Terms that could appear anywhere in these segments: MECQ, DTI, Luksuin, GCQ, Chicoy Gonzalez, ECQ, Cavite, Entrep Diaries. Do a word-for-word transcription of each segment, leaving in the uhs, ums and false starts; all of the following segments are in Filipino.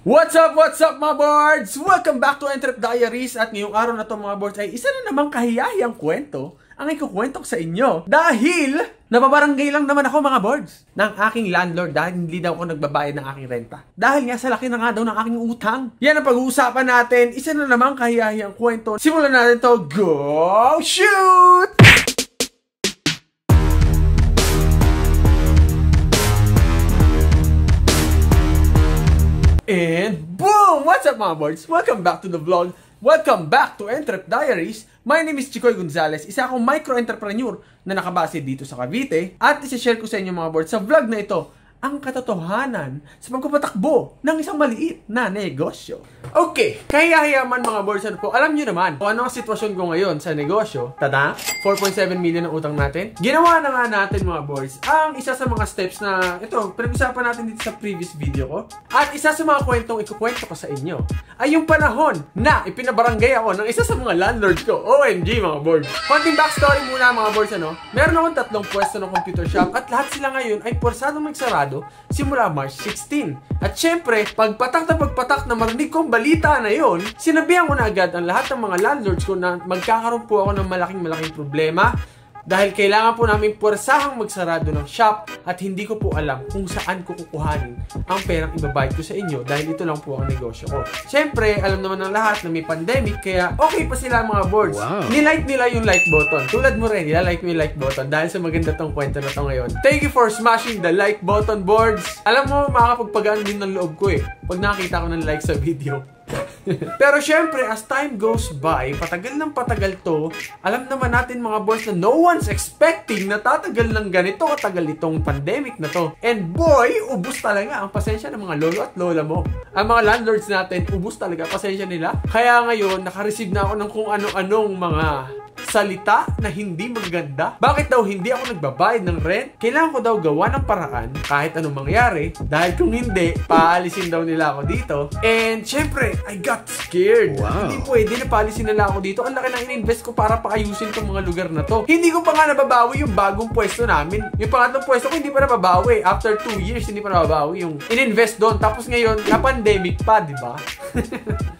What's up, what's up mga boards? Welcome back to Entrep Diaries. At ngayong araw na to mga boards ay isa na namang kahiyahiyang kwento ang ikukwento ko sa inyo. Dahil nababarangay lang naman ako mga boards ng aking landlord dahil hindi daw ako nagbabayad ng aking renta. Dahil nga sa laki na nga daw ng aking utang. Yan ang pag-uusapan natin. Isa na namang kahiyahiyang kwento. Simulan natin to. Go shoot! And boom! What's up mga boards? Welcome back to the vlog. Welcome back to Entrep Diaries. My name is Chicoy Gonzalez. Isa akong micro-entrepreneur na nakabase dito sa Cavite. At isi-share ko sa inyo mga boards sa vlog na ito ang katotohanan sa pagpapatakbo ng isang maliit na negosyo. Okay, kahiyahiya man mga boards, ano po, alam nyo naman kung ano ang sitwasyon ko ngayon sa negosyo. Tada! four point seven million ang utang natin. Ginawa na nga natin mga boards ang isa sa mga steps na ito, pinag-usapan natin dito sa previous video ko. At isa sa mga kwentong ikukwento ko sa inyo ay yung panahon na ipinabarangay ako ng isa sa mga landlord ko. O M G mga boards! Konting backstory muna mga boards, ano? Meron akong tatlong pwesto ng computer shop at lahat sila ngayon ay porsadong magsarado simula March sixteen. At syempre, pagpatak na pagpatak na marinig kong balita na yun, sinabihan ko na agad ang lahat ng mga landlords ko na magkakaroon po ako ng malaking malaking problema dahil kailangan po namin puwersahang magsarado ng shop at hindi ko po alam kung saan ko kukuhanin ang perang ibabayad ko sa inyo dahil ito lang po ang negosyo ko. Siyempre, alam naman ng lahat na may pandemic kaya okay pa sila mga boards. Wow. Nilike nila yung like button. Tulad mo rin, nilike mo yung like button dahil sa maganda tong kwento na to ngayon. Thank you for smashing the like button boards. Alam mo, makakapagpagaan din ng loob ko eh pag nakita ko ng like sa video. Pero syempre, as time goes by, patagal ng patagal to, alam naman natin mga boys na no one's expecting na tatagal ng ganito o tagal itong pandemic na to. And boy, ubus talaga ang pasensya ng mga lolo at lola mo. Ang mga landlords natin, ubus talaga pasensya nila. Kaya ngayon, nakareceive na ako ng kung ano-anong mga salita na hindi maganda. Bakit daw hindi ako nagbabayad ng rent? Kailangan ko daw gawa ng paraan kahit anong mangyari. Dahil kung hindi, paalisin daw nila ako dito. And syempre, I got scared. Wow. Hindi pwede na paalisin nila ako dito. Ang laki na in-invest ko para paayusin itong mga lugar na to. Hindi ko pa nga nababawi yung bagong pwesto namin. Yung pangatlong pwesto ko hindi pa nababawi. After two years, hindi pa nababawi yung in-invest doon. Tapos ngayon, na-pandemic pa, di ba?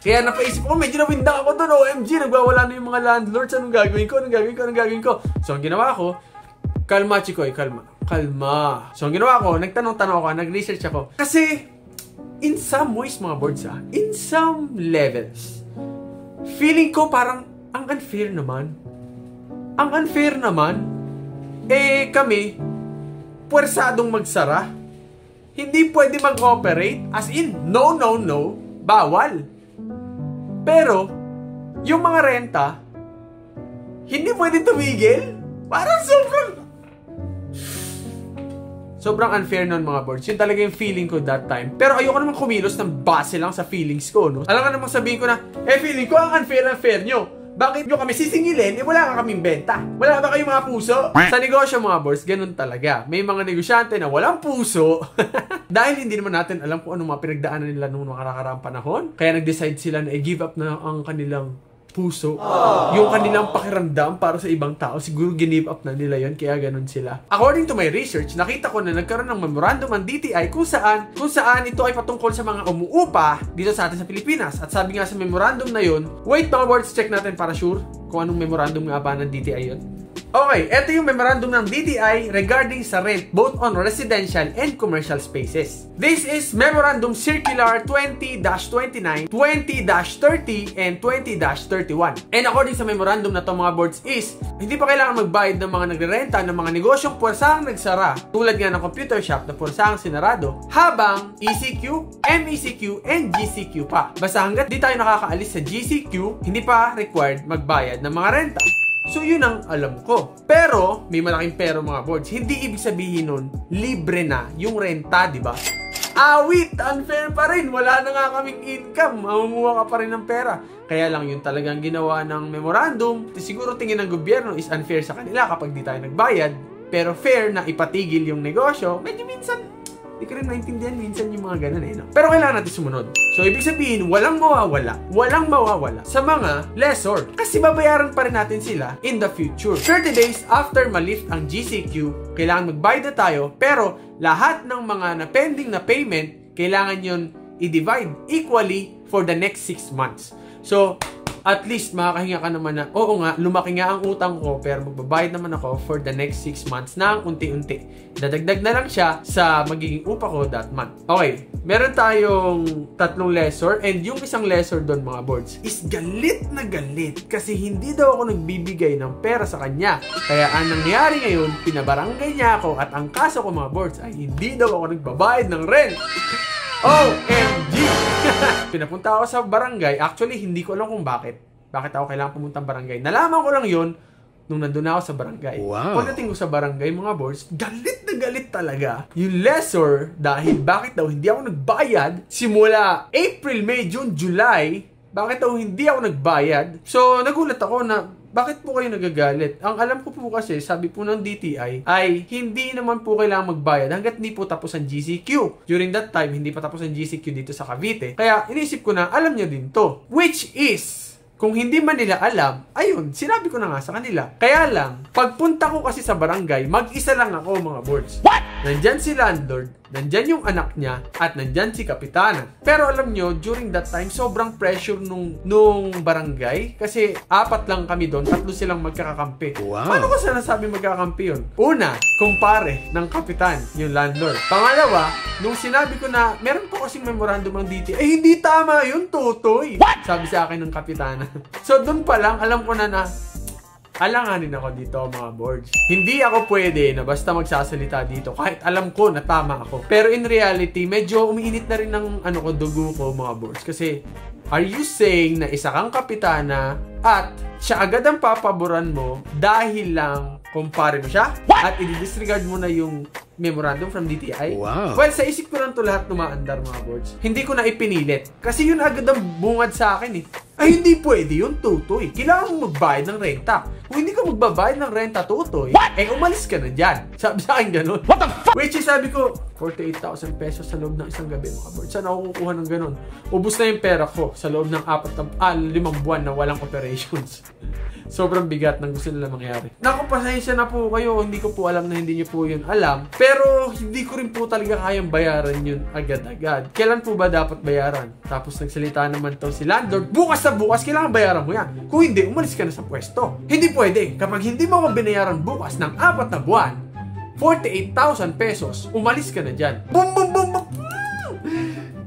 Kaya napaisip ko, medyo nawindak ako doon. O M G, nagwawala na yung mga landlords. Anong gagawin? Anong gagawin ko? Anong gagawin ko? So, ang ginawa ko, kalma, Chicoy, kalma. Kalma. So, ang ginawa ko, nagtanong-tanong ako, nag-research ako. Kasi, in some ways, mga boards, ah, in some levels, feeling ko parang, ang unfair naman. Ang unfair naman, eh, kami, puwersadong magsara. Hindi pwede mag-operate. As in, no, no, no, bawal. Pero, yung mga renta, hindi pwede tumigil? Parang sobrang... Sobrang unfair nun mga boards. Yun talaga yung feeling ko that time. Pero ayoko naman kumilos ng base lang sa feelings ko, no? Alam ka namang sabihin ko na, eh feeling ko ang unfair-unfair nyo. Bakit nyo kami sisingilin? Eh wala ka kaming benta. Wala ba kayong mga puso? Sa negosyo mga boards, ganun talaga. May mga negosyante na walang puso. Dahil hindi naman natin alam kung anong mga pinagdaanan nila nung nakaraang panahon. Kaya nag-decide sila na i-give up na ang kanilang puso. Aww. Yung kanilang pakiramdam para sa ibang tao, siguro give up na nila yon kaya ganun sila. According to my research, nakita ko na nagkaroon ng memorandum ang D T I kung saan, kung saan ito ay patungkol sa mga umuupa dito sa atin sa Pilipinas. At sabi nga sa memorandum na yon, wait mga words, check natin para sure kung anong memorandum nga ba ng D T I yon. Okay, ito yung memorandum ng D T I regarding sa rent both on residential and commercial spaces. This is Memorandum Circular twenty twenty-nine, twenty thirty, and twenty thirty-one. And according sa memorandum na to mga boards is, hindi pa kailangan magbayad ng mga nagrerenta ng mga negosyong puwersahang nagsara tulad nga ng computer shop na puwersahang sinarado habang E C Q, M E C Q, and G C Q pa. Basta hanggat di tayo nakakaalis sa G C Q, hindi pa required magbayad ng mga renta. So, yun ang alam ko. Pero, may malaking pero mga boards. Hindi ibig sabihin nun, libre na yung renta, di ba? Awit! Unfair pa rin! Wala na nga kaming income. Mamumuha ka pa rin ng pera. Kaya lang yun talagang ginawa ng memorandum. Siguro tingin ng gobyerno is unfair sa kanila kapag di tayo nagbayad. Pero fair na ipatigil yung negosyo. Medyo minsan, di ko rin naintindihan minsan yung mga ganun eh. No? Pero kailangan natin sumunod. So, ibig sabihin, walang mawawala, walang mawawala sa mga lessor. Kasi babayaran pa rin natin sila in the future. thirty days after malift ang G C Q, kailangan magbayad na tayo. Pero, lahat ng mga na-pending na payment, kailangan yun i-divide equally for the next six months. So, at least makakahinga ka naman na, oo nga, lumaki nga ang utang ko, pero magbabayad naman ako for the next six months na unti-unti. Dadagdag na lang siya sa magiging upa ko that month. Okay, meron tayong tatlong lessor, and yung isang lessor doon mga boards is galit na galit kasi hindi daw ako nagbibigay ng pera sa kanya. Kaya ang nangyari ngayon, pinabarangay niya ako at ang kaso ko mga boards ay hindi daw ako nagbabayad ng rent. O M G! Pinapunta ako sa barangay. Actually, hindi ko alam kung bakit. Bakit ako kailangan pumuntang barangay. Nalaman ko lang yun nung nandun ako sa barangay. Wow. Pagdating ko sa barangay, mga boards, galit na galit talaga yung lessor dahil bakit daw hindi ako nagbayad simula April, May, June, July. Bakit daw hindi ako nagbayad? So, nagulat ako na bakit po kayo nagagalit? Ang alam ko po kasi, sabi po ng D T I, ay hindi naman po kailangan magbayad hanggat hindi po tapos ang G C Q. During that time, hindi pa tapos ang G C Q dito sa Cavite. Kaya inisip ko na, alam niya din to. Which is, kung hindi man nila alam, ayun, sinabi ko na nga sa kanila. Kaya lang, pagpunta ko kasi sa barangay, mag-isa lang ako mga boards. What? Nandyan si landlord, nandyan yung anak niya, at nandyan si kapitana. Pero alam nyo, during that time, sobrang pressure nung, nung barangay. Kasi apat lang kami doon, tatlo silang magkakakampi. Wow. Paano ko sila nasabi magkakampi yun? Una, kumpare ng kapitan, yung landlord. Pangalawa, nung sinabi ko na, meron po kasing memorandum ng D T I, eh hindi tama yun, totoy. What? Sabi sa akin ng kapitana. So doon pa lang, alam ko na na, alanganin ako dito mga boards. Hindi ako pwede na basta magsasalita dito kahit alam ko na tama ako. Pero in reality, medyo umiinit na rin ng ano ko, dugo ko mga boards. Kasi, are you saying na isa kang kapitana at siya agad ang papaboran mo dahil lang kumpare mo siya? What? At i-disregard mo na yung memorandum from D T I? Wow. Well, sa isip ko lang ito lahat tumaandar mga boards. Hindi ko na ipinilit. Kasi yun agad ang bungad sa akin eh. Ay, hindi pwede yun, tutoy. Kailangan mo magbayad ng renta. Kung hindi ka magbabayad ng renta, tutoy, what? Eh, umalis ka na dyan. Sabi sa akin ganun. What the fuck? Which is, sabi ko, forty-eight thousand pesos sa loob ng isang gabi, mga boards. Saan ako kukuha ng ganun? Ubus na yung pera ko sa loob ng apat na, ah, limang buwan na walang operations. Sobrang bigat ng gusto nila mangyari. Naku, pasensya na po kayo. Hindi ko po alam na hindi nyo po yun alam. Pero, hindi ko rin po talaga kayang bayaran yun agad-agad. Kailan po ba dapat bayaran? Tapos, nagsalita naman to si landlord. Bukas bukas, kailangan bayaran mo yan. Kung hindi, umalis ka na sa pwesto. Hindi pwede. Kapag hindi mo ako binayaran bukas ng apat na buwan, forty-eight thousand pesos, umalis ka na dyan. Boom, boom, boom, boom.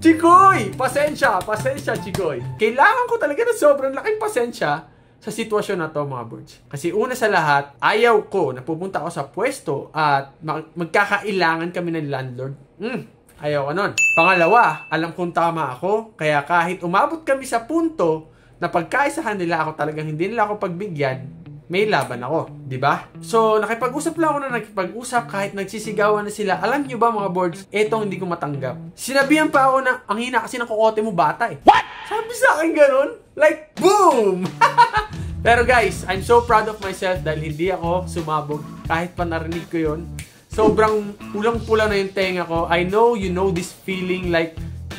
Chicoy! Pasensya, pasensya, Chicoy. Kailangan ko talaga na sobrang laking pasensya sa sitwasyon na to mga boards. Kasi una sa lahat, ayaw ko na pupunta ako sa pwesto at mag magkakailangan kami ng landlord. Mm. Ayaw ka nun. Pangalawa, alam kong tama ako, kaya kahit umabot kami sa punto na pagkaisahan nila ako, talagang hindi nila ako pagbigyan, may laban ako, di ba? So, nakipag-usap lang ako na nakipag-usap kahit nagsisigawan na sila. Alam nyo ba mga boards, etong hindi ko matanggap. Sinabihan pa ako na, ang hina kasi nakukote mo bata eh. What? Sabi sa akin ganun, like, boom! Pero guys, I'm so proud of myself dahil hindi ako sumabog kahit pa narinig ko yun. Sobrang pulang-pula na yung tenga ko. I know you know this feeling like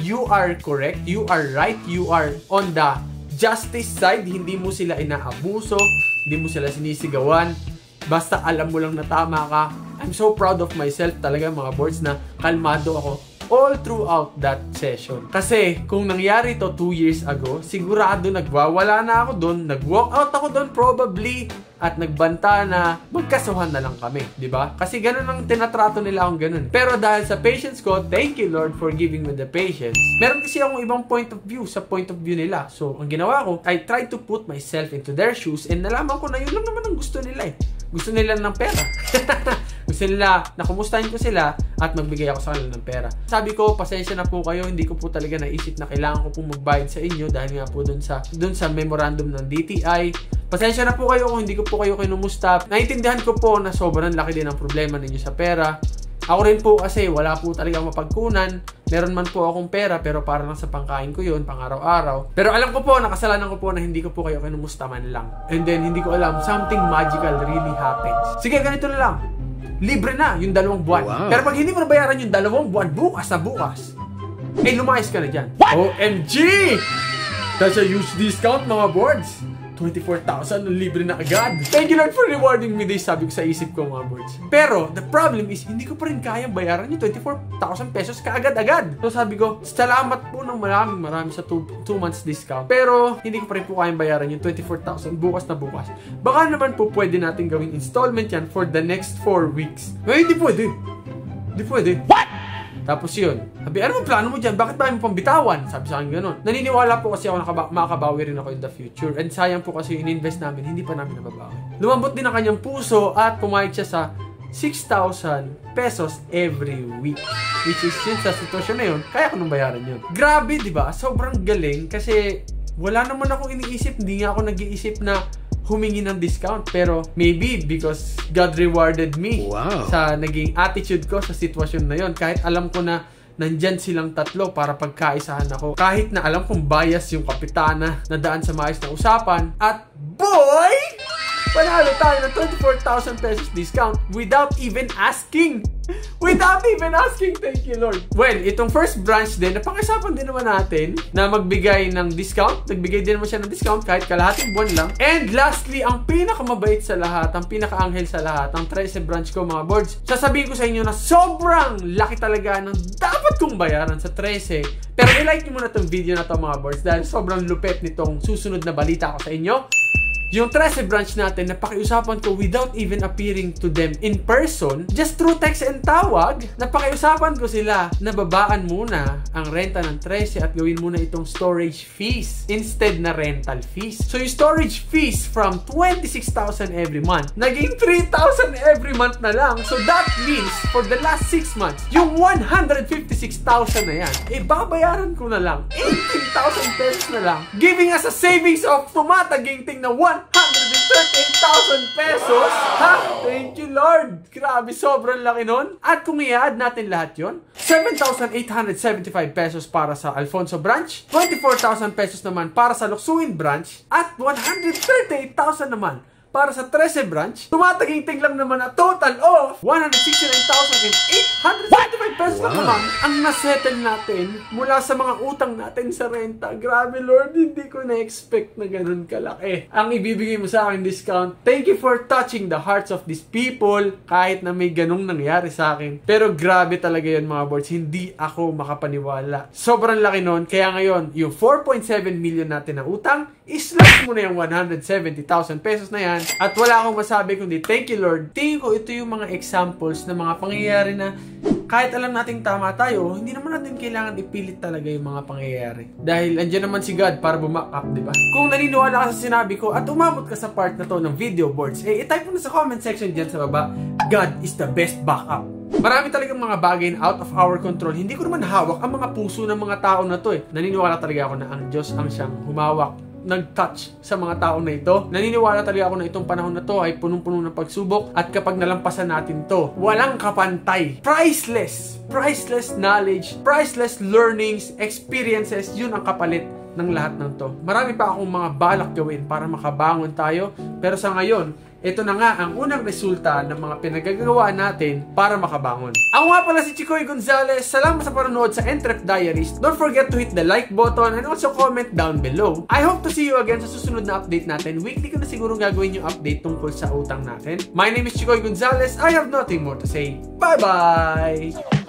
you are correct, you are right, you are on the justice side. Hindi mo sila inaabuso, hindi mo sila sinisigawan. Basta alam mo lang na tama ka. I'm so proud of myself talaga mga boards na kalmado ako all throughout that session. Kasi kung nangyari to two years ago, sigurado nagwawala na ako doon, nag-walk out ako doon probably, at nagbanta na magkasuhan na lang kami, di ba? Kasi ganun ang tinatrato nila akong ganun. Pero dahil sa patience ko, thank you Lord for giving me the patience. Meron kasi akong ibang point of view sa point of view nila. So, ang ginawa ko, I tried to put myself into their shoes and nalaman ko na yun lang naman ang gusto nila eh. Gusto nila ng pera. Gusto nila na kumustahin ko sila at magbigay ako sa kanila ng pera. Sabi ko, pasensya na po kayo, hindi ko po talaga naisip na kailangan ko po magbayad sa inyo dahil nga po dun sa, dun sa memorandum ng D T I. Pasensya na po kayo kung hindi ko po kayo kinumusta. Naiintindihan ko po na sobrang laki din ang problema ninyo sa pera. Ako rin po kasi wala po talaga mapagkunan. Meron man po akong pera pero para lang sa pangkain ko yun, pang araw-araw. Pero alam ko po, nakasalanan ko po na hindi ko po kayo kinumusta man lang. And then, hindi ko alam, something magical really happens. Sige, ganito na lang. Libre na yung dalawang buwan. Wow. Pero pag hindi mo nabayaran yung dalawang buwan, bukas na bukas, eh lumayas ka na dyan. What? O M G! That's a huge discount mga boards. twenty-four thousand, libre na agad. Thank you Lord for rewarding me this, sabi ko sa isip ko mga boards. Pero, the problem is, hindi ko pa rin kayang bayaran yung twenty-four thousand pesos kaagad-agad. So sabi ko, salamat po ng maraming marami sa two months discount. Pero, hindi ko pa rin po kayang bayaran yung twenty-four thousand bukas na bukas. Baka naman po pwede natin gawing installment yan for the next four weeks. Ngayon, hindi pwede. Hindi pwede. What? Tapos yun, sabi, ano mo plano mo dyan? Bakit ba mo pang bitawan? Sabi sa akin ganun. Naniniwala po kasi ako nakaba makabawi rin ako in the future. And sayang po kasi in-invest namin, hindi pa namin nababawi. Lumambot din ang kanyang puso at pumayag siya sa six thousand pesos every week. Which is yun, sa sitwasyon na yun, kaya ko nung bayaran yun. Grabe, di ba? Sobrang galing kasi wala naman akong iniisip. Hindi nga ako nag-iisip na humingi ng discount, pero maybe because God rewarded me wow. sa naging attitude ko sa sitwasyon na yon. Kahit alam ko na nandyan silang tatlo para pagkaisahan ako, kahit na alam kong bias yung kapitana, nadaan sa maayos na usapan, at boy! Panalo tayo ng twenty-four thousand pesos discount without even asking. Without even asking, thank you Lord. Well, itong first branch din, napakaisapan din naman natin na magbigay ng discount. Nagbigay din naman siya ng discount kahit kalahating buwan lang. And lastly, ang pinakamabait sa lahat, ang pinakaanghel sa lahat, ang thirteenth branch ko mga boards, sasabihin ko sa inyo na sobrang laki talaga ng dapat kong bayaran sa thirteen. Pero ilike nyo muna itong video na to mga boards dahil sobrang lupet nitong susunod na balita ko sa inyo. Yung thirteenth branch natin, napakiusapan ko without even appearing to them in person, just through text and tawag, napakiusapan ko sila na babaan muna ang renta ng thirteen at gawin muna itong storage fees instead na rental fees. So yung storage fees from twenty-six thousand every month, naging three thousand every month na lang. So that means for the last six months, yung one hundred fifty-six thousand na yan, eh babayaran ko na lang eighteen thousand pesos na lang, giving us a savings of tumataginting na one hundred thirty-eight thousand pesos. Ha? Thank you Lord. Grabe, sobrang laki nun. At kung i-add natin lahat yun, seven thousand eight hundred seventy-five pesos para sa Alfonso branch, twenty-four thousand pesos naman para sa Luksuin branch, at one hundred thirty-eight thousand naman para sa thirteenth branch. Tumataginting lang naman na total of one hundred sixty-nine thousand eight hundred seventy-five pesos wow. na naman ang nasettle natin mula sa mga utang natin sa renta. Grabe Lord, hindi ko na-expect na ganun kalaki ang ibibigay mo sa akin discount. Thank you for touching the hearts of these people kahit na may ganung nangyari sa akin. Pero grabe talaga yun mga boards, hindi ako makapaniwala. Sobrang laki nun, kaya ngayon yung four point seven million natin na utang, islash mo na yung one hundred seventy thousand pesos na yan. At wala akong masabi kundi thank you Lord. Tingin ko ito yung mga examples ng mga pangyayari na kahit alam nating tama tayo, hindi naman natin kailangan ipilit talaga yung mga pangyayari. Dahil andyan naman si God para bumak up, di ba? Kung naniniwala ka sa sinabi ko at umabot ka sa part na to ng video boards, eh itype mo na sa comment section dyan sa baba, God is the best backup. Marami talagang mga bagay na out of our control. Hindi ko naman hawak ang mga puso ng mga tao na to eh. Naniniwala talaga ako na ang Diyos ang siyang humawak, nag-touch sa mga tao na ito. Naniniwala talaga ako na itong panahon na to ay punong-puno ng pagsubok at kapag nalampasan natin to, walang kapantay. Priceless! Priceless knowledge, priceless learnings, experiences, yun ang kapalit ng lahat ng to. Marami pa akong mga balak gawin para makabangon tayo, pero sa ngayon, ito na nga ang unang resulta ng mga pinagagawa natin para makabangon. Ako nga pala si Chicoy Gonzalez. Salamat sa panonood sa Entrep Diaries. Don't forget to hit the like button and also comment down below. I hope to see you again sa susunod na update natin. Weekly ko na siguro gagawin yung update tungkol sa utang natin. My name is Chicoy Gonzalez. I have nothing more to say. Bye-bye!